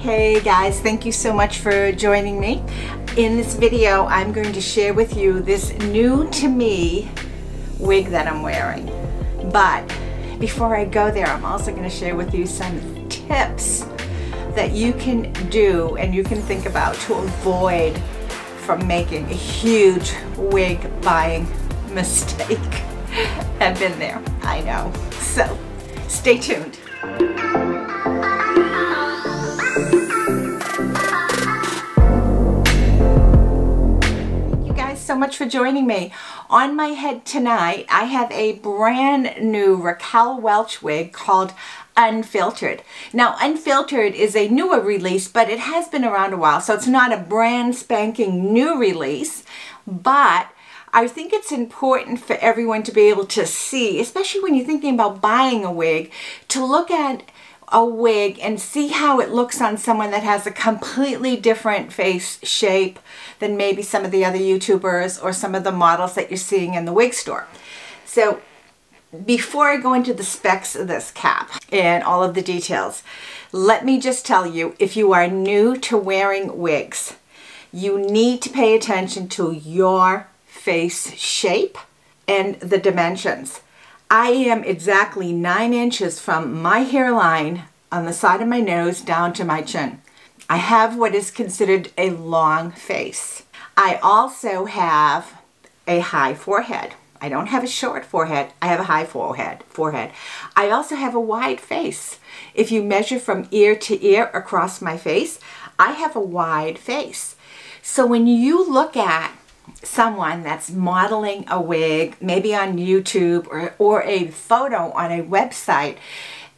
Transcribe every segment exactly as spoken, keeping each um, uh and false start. Hey guys, thank you so much for joining me. In this video, I'm going to share with you this new to me wig that I'm wearing. But before I go there, I'm also going to share with you some tips that you can do and you can think about to avoid from making a huge wig buying mistake. I've been there, I know. So stay tuned. So much for joining me. On my head tonight, I have a brand new Raquel Welch wig called Unfiltered. Now, Unfiltered is a newer release, but it has been around a while, so it's not a brand spanking new release, but I think it's important for everyone to be able to see, especially when you're thinking about buying a wig, to look at a wig and see how it looks on someone that has a completely different face shape than maybe some of the other YouTubers or some of the models that you're seeing in the wig store. So before I go into the specs of this cap and all of the details, let me just tell you, if you are new to wearing wigs, you need to pay attention to your face shape and the dimensions. I am exactly nine inches from my hairline on the side of my nose down to my chin. I have what is considered a long face. I also have a high forehead. I don't have a short forehead. I have a high forehead. Forehead. I also have a wide face. If you measure from ear to ear across my face, I have a wide face. So when you look at someone that's modeling a wig, maybe on YouTube or, or a photo on a website,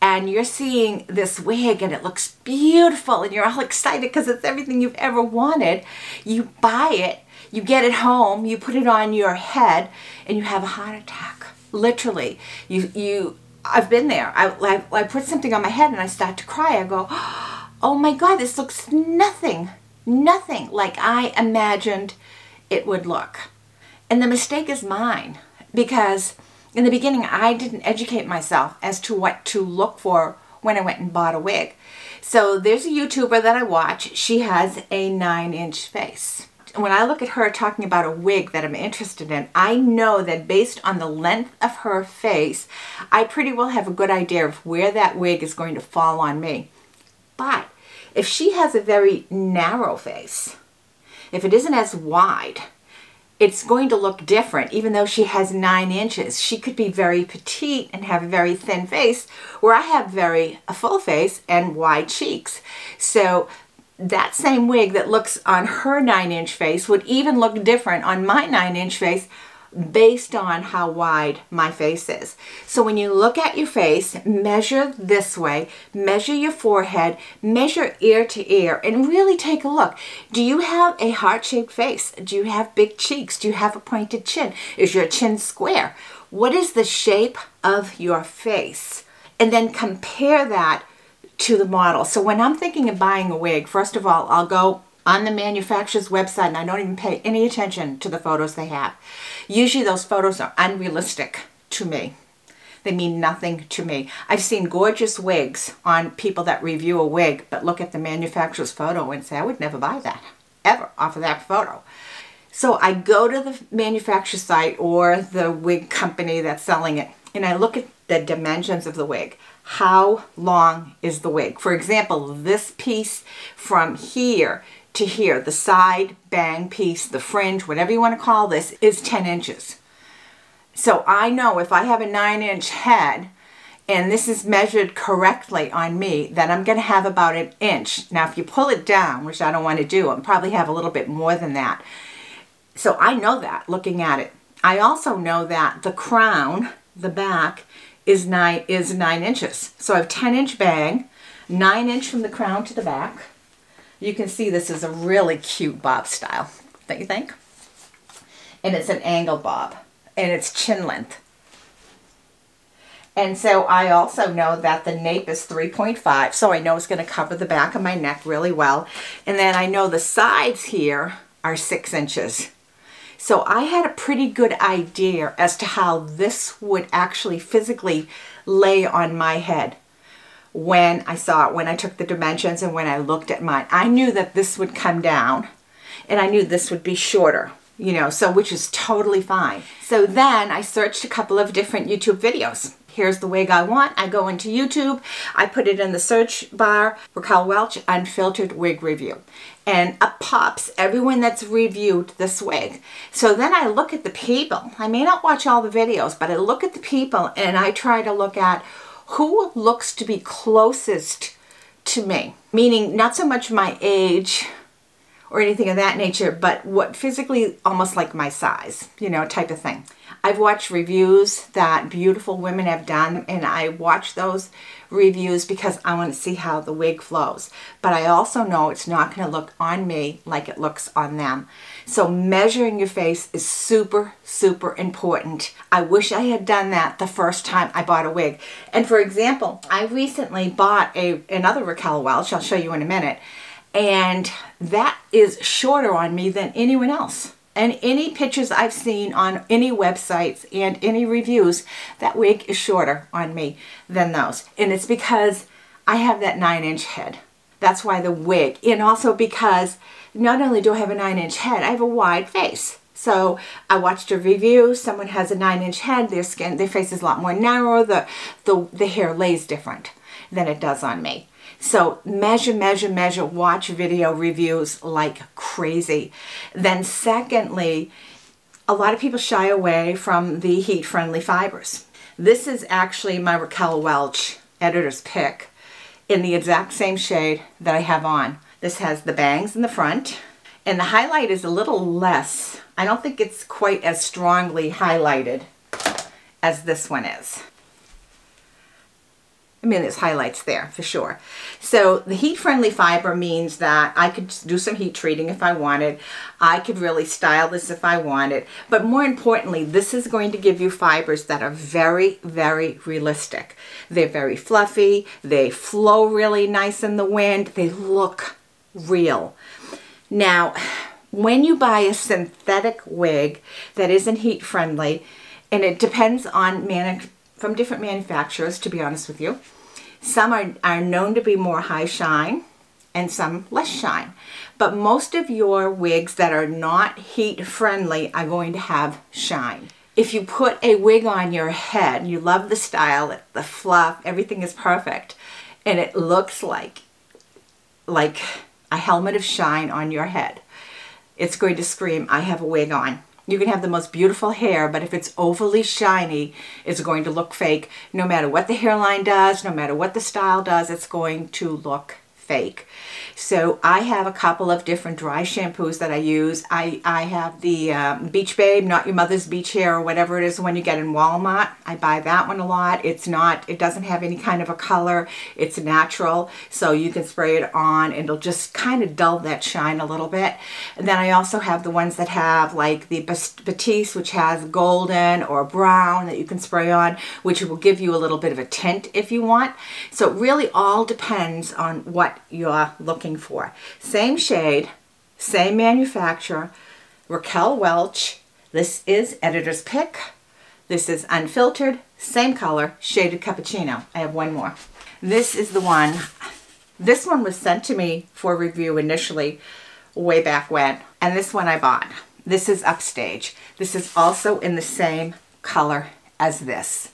and you're seeing this wig and it looks beautiful and you're all excited because it's everything you've ever wanted, you buy it, you get it home, you put it on your head, and you have a heart attack. Literally. You, you, I've been there. I, I, I put something on my head and I start to cry. I go, oh my God, this looks nothing, nothing like I imagined it would look. And the mistake is mine, because in the beginning I didn't educate myself as to what to look for when I went and bought a wig. So there's a YouTuber that I watch, she has a nine inch face. When I look at her talking about a wig that I'm interested in, I know that based on the length of her face, I pretty well have a good idea of where that wig is going to fall on me. But if she has a very narrow face, if it isn't as wide, it's going to look different. Even though she has nine inches, she could be very petite and have a very thin face, where I have very a full face and wide cheeks. So that same wig that looks on her nine inch face would even look different on my nine inch face based on how wide my face is. So when you look at your face, measure this way, measure your forehead, measure ear to ear, and really take a look. Do you have a heart-shaped face? Do you have big cheeks? Do you have a pointed chin? Is your chin square? What is the shape of your face? And then compare that to the model. So when I'm thinking of buying a wig, first of all, I'll go on the manufacturer's website and I don't even pay any attention to the photos they have. Usually those photos are unrealistic to me. They mean nothing to me. I've seen gorgeous wigs on people that review a wig but look at the manufacturer's photo and say, I would never buy that, ever, off of that photo. So I go to the manufacturer's site or the wig company that's selling it and I look at the dimensions of the wig. How long is the wig? For example, this piece from here to here, the side bang piece, the fringe, whatever you want to call this, is ten inches. So I know if I have a nine inch head and this is measured correctly on me, that I'm going to have about an inch. Now if you pull it down, which I don't want to do, I'll probably have a little bit more than that. So I know that looking at it. I also know that the crown, the back, is nine, is nine inches. So I have ten inch bang, nine inch from the crown to the back. You can see this is a really cute bob style, don't you think? And it's an angle bob, and it's chin length. And so I also know that the nape is three point five, so I know it's going to cover the back of my neck really well. And then I know the sides here are six inches. So I had a pretty good idea as to how this would actually physically lay on my head. when I saw it, when I took the dimensions and when I looked at mine. I knew that this would come down and I knew this would be shorter, you know, so which is totally fine. So then I searched a couple of different YouTube videos. Here's the wig I want. I go into YouTube, I put it in the search bar, Raquel Welch Unfiltered Wig Review. And up pops everyone that's reviewed this wig. So then I look at the people. I may not watch all the videos, but I look at the people and I try to look at who looks to be closest to me. Meaning not so much my age or anything of that nature, but what physically almost like my size, you know, type of thing. I've watched reviews that beautiful women have done, and I watch those reviews because I want to see how the wig flows. But I also know it's not going to look on me like it looks on them. So measuring your face is super, super important. I wish I had done that the first time I bought a wig. And for example, I recently bought a another Raquel Welch, I'll show you in a minute, and that is shorter on me than anyone else. And any pictures I've seen on any websites and any reviews, that wig is shorter on me than those. And it's because I have that nine inch head. That's why the wig. And also because not only do I have a nine inch head, I have a wide face. So I watched a review, someone has a nine inch head, their skin, their face is a lot more narrow, the, the, the hair lays different than it does on me. So measure, measure, measure, watch video reviews like crazy. Then secondly, a lot of people shy away from the heat-friendly fibers. This is actually my Raquel Welch Editor's Pick in the exact same shade that I have on. This has the bangs in the front, and the highlight is a little less. I don't think it's quite as strongly highlighted as this one is. I mean, there's highlights there for sure. So the heat-friendly fiber means that I could do some heat treating if I wanted. I could really style this if I wanted. But more importantly, this is going to give you fibers that are very, very realistic. They're very fluffy. They flow really nice in the wind. They look real. Now, when you buy a synthetic wig that isn't heat-friendly, and it depends on manufacturing, from different manufacturers, to be honest with you. Some are, are known to be more high shine and some less shine. But most of your wigs that are not heat friendly are going to have shine. If you put a wig on your head, you love the style, the fluff, everything is perfect, and it looks like, like a helmet of shine on your head. It's going to scream, I have a wig on. You can have the most beautiful hair, but if it's overly shiny, it's going to look fake. No matter what the hairline does, no matter what the style does, it's going to look fake. So I have a couple of different dry shampoos that I use. I, I have the um, Beach Babe, Not Your Mother's Beach Hair, or whatever it is when you get in Walmart. I buy that one a lot. It's not, it doesn't have any kind of a color. It's natural, so you can spray it on and it'll just kind of dull that shine a little bit. And then I also have the ones that have like the Batiste, which has golden or brown that you can spray on, which will give you a little bit of a tint if you want. So it really all depends on what you're looking for. Same shade, same manufacturer, Raquel Welch. This is Editor's Pick. This is Unfiltered, same color, Shaded Cappuccino. I have one more. This is the one. This one was sent to me for review initially way back when, and this one I bought. This is Upstage. This is also in the same color as this,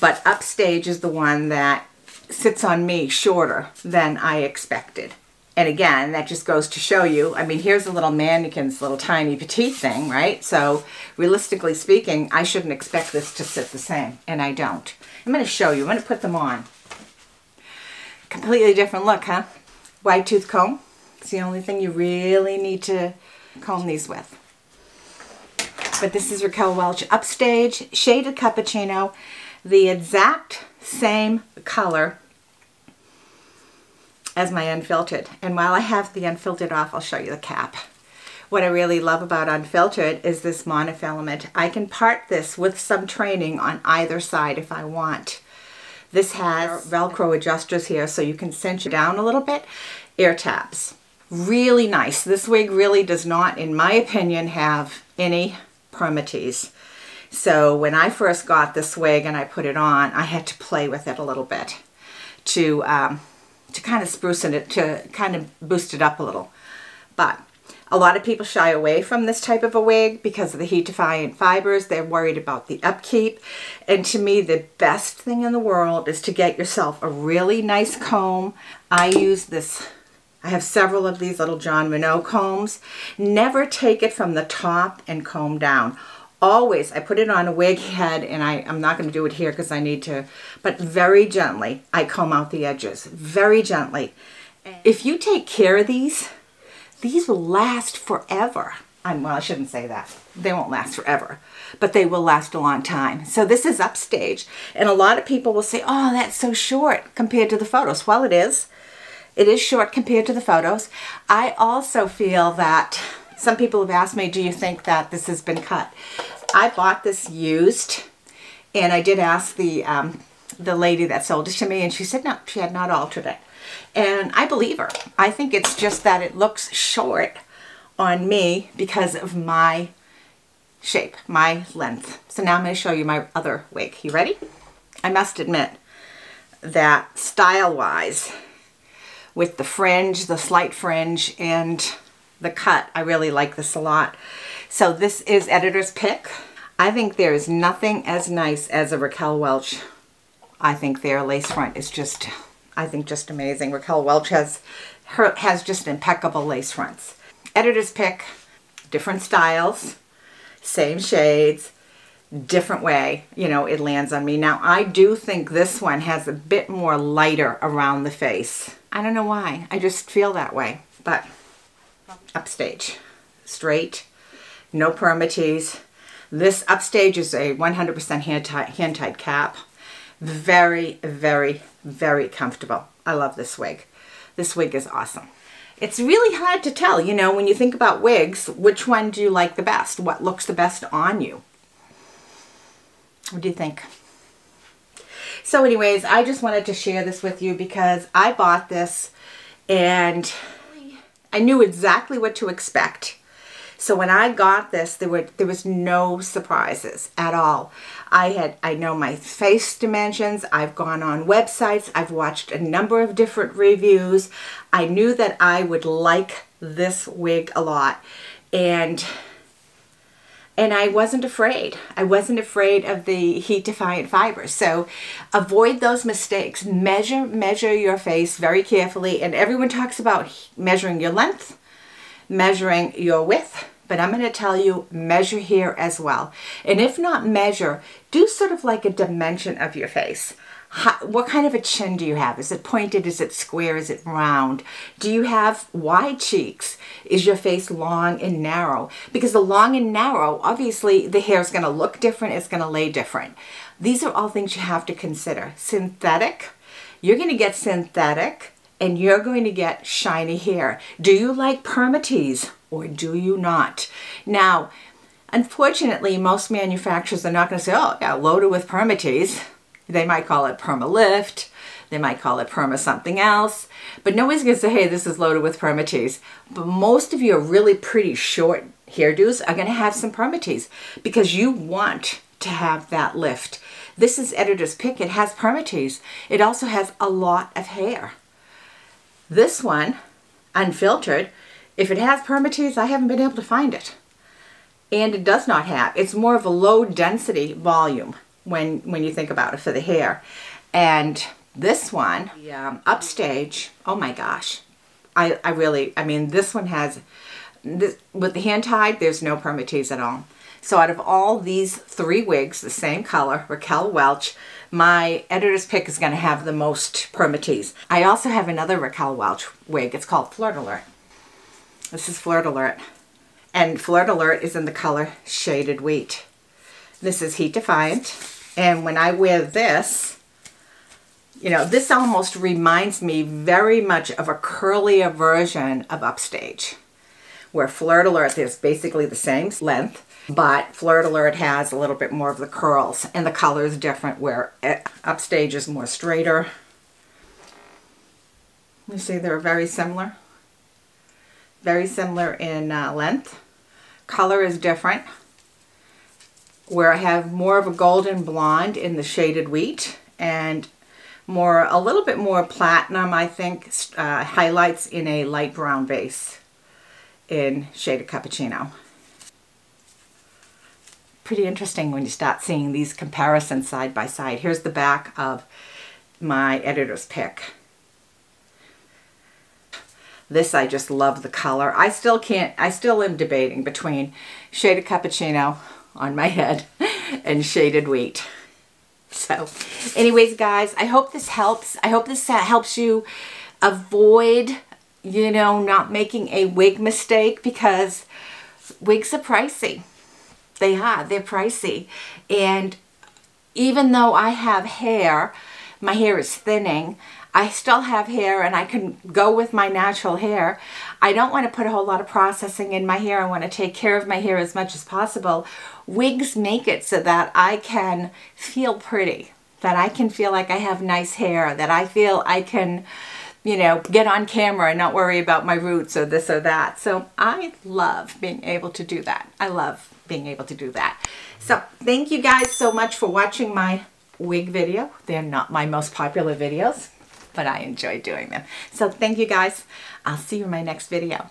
but Upstage is the one that sits on me shorter than I expected. And again, that just goes to show you, I mean, here's a little mannequin's little tiny petite thing, right? So realistically speaking, I shouldn't expect this to sit the same, and I don't. I'm going to show you. I'm going to put them on. Completely different look, huh? Wide tooth comb. It's the only thing you really need to comb these with. But this is Raquel Welch Upstage, Shaded Cappuccino, the exact same color as my Unfiltered. And while I have the Unfiltered off, I'll show you the cap. What I really love about Unfiltered is this monofilament. I can part this with some training on either side if I want. This has Velcro adjusters here so you can cinch it down a little bit. Air tabs. Really nice. This wig really does not, in my opinion, have any permatease. So when I first got this wig and I put it on, I had to play with it a little bit to um, to kind of spruce it, to kind of boost it up a little. But a lot of people shy away from this type of a wig because of the heat-defiant fibers. They're worried about the upkeep. And to me, the best thing in the world is to get yourself a really nice comb. I use this, I have several of these little John Minot combs. Never take it from the top and comb down. Always, I put it on a wig head, and I, I'm not going to do it here because I need to, but very gently, I comb out the edges, very gently. If you take care of these, these will last forever. I'm, well, I shouldn't say that. They won't last forever, but they will last a long time. So this is Upstage, and a lot of people will say, oh, that's so short compared to the photos. Well, it is. It is short compared to the photos. I also feel that some people have asked me, do you think that this has been cut? I bought this used, and I did ask the um, the lady that sold it to me, and she said no, she had not altered it. And I believe her. I think it's just that it looks short on me because of my shape, my length. So now I'm going to show you my other wig. You ready? I must admit that style-wise, with the fringe, the slight fringe, and the cut, I really like this a lot. So this is Editor's Pick. I think there is nothing as nice as a Raquel Welch. I think their lace front is just, I think just amazing. Raquel Welch has, her, has just impeccable lace fronts. Editor's Pick, different styles, same shades, different way, you know, it lands on me. Now I do think this one has a bit more lighter around the face. I don't know why, I just feel that way, but Upstage, straight, no permatease. This Upstage is a one hundred percent hand-tied hand-tied cap. Very, very, very comfortable. I love this wig. This wig is awesome. It's really hard to tell, you know, when you think about wigs, which one do you like the best? What looks the best on you? What do you think? So anyways, I just wanted to share this with you because I bought this and I knew exactly what to expect. So when I got this, there were there was no surprises at all. I had I know my face dimensions. I've gone on websites. I've watched a number of different reviews. I knew that I would like this wig a lot. And And I wasn't afraid. I wasn't afraid of the heat-defiant fibers. So avoid those mistakes. Measure, measure your face very carefully. And everyone talks about measuring your length, measuring your width. But I'm going to tell you, measure here as well. And if not measure, do sort of like a dimension of your face. How, what kind of a chin do you have? Is it pointed? Is it square? Is it round? Do you have wide cheeks? Is your face long and narrow? Because the long and narrow, obviously the hair is going to look different. It's going to lay different. These are all things you have to consider. Synthetic. You're going to get synthetic and you're going to get shiny hair. Do you like permatease or do you not? Now, unfortunately, most manufacturers are not going to say, oh, yeah, loaded with permatease. They might call it perma lift. They might call it perma something else. But nobody's going to say, hey, this is loaded with permatease. But most of your really pretty short hairdos are going to have some permatease because you want to have that lift. This is Editor's Pick. It has permatease. It also has a lot of hair. This one, Unfiltered, if it has permatease, I haven't been able to find it. And it does not have. It's more of a low density volume. When, when you think about it for the hair. And this one, the, um, Upstage, oh my gosh. I, I really, I mean, this one has, this, with the hand tied, there's no permatease at all. So out of all these three wigs, the same color, Raquel Welch, my Editor's Pick is gonna have the most permatease. I also have another Raquel Welch wig. It's called Flirt Alert. This is Flirt Alert. And Flirt Alert is in the color Shaded Wheat. This is heat defiant. And when I wear this, you know, this almost reminds me very much of a curlier version of Upstage, where Flirt Alert is basically the same length, but Flirt Alert has a little bit more of the curls and the color is different, where Upstage is more straighter. You see, they're very similar. Very similar in uh, length. Color is different. Where I have more of a golden blonde in the Shaded Wheat, and more, a little bit more platinum, I think, uh, highlights in a light brown base in Shaded Cappuccino. Pretty interesting when you start seeing these comparisons side by side. Here's the back of my Editor's Pick. This, I just love the color. I still can't, I still am debating between Shaded Cappuccino on my head and Shaded Wheat. So anyways, guys, I hope this helps. I hope this helps you avoid, you know, not making a wig mistake, because wigs are pricey. They are, they're pricey. And even though I have hair, my hair is thinning, I still have hair and I can go with my natural hair. I don't want to put a whole lot of processing in my hair. I want to take care of my hair as much as possible. Wigs make it so that I can feel pretty, that I can feel like I have nice hair, that I feel I can, you know, get on camera and not worry about my roots or this or that. So I love being able to do that. I love being able to do that. So thank you guys so much for watching my wig video. They're not my most popular videos, but I enjoy doing them. So thank you guys. I'll see you in my next video.